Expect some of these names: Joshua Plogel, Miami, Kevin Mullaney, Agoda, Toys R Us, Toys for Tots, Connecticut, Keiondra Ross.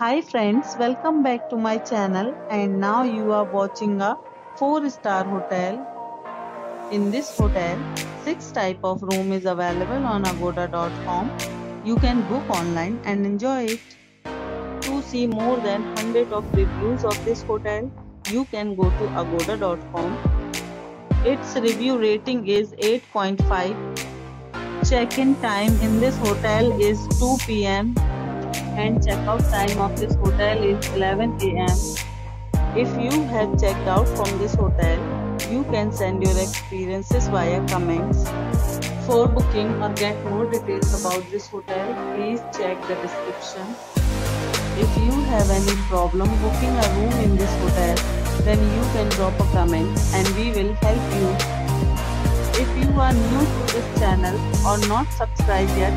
Hi friends, welcome back to my channel, and now you are watching a 4-star hotel. In this hotel, 6 type of room is available on agoda.com. You can book online and enjoy it. To see more than 100 of reviews of this hotel, you can go to agoda.com. Its review rating is 8.5. Check-in time in this hotel is 2 p.m. and check-out time of this hotel is 11 a.m. If you have checked out from this hotel, you can send your experiences via comments. For booking or get more details about this hotel, please check the description. If you have any problem booking a room in this hotel, then you can drop a comment and we will help you. If you are new to this channel or not subscribed yet,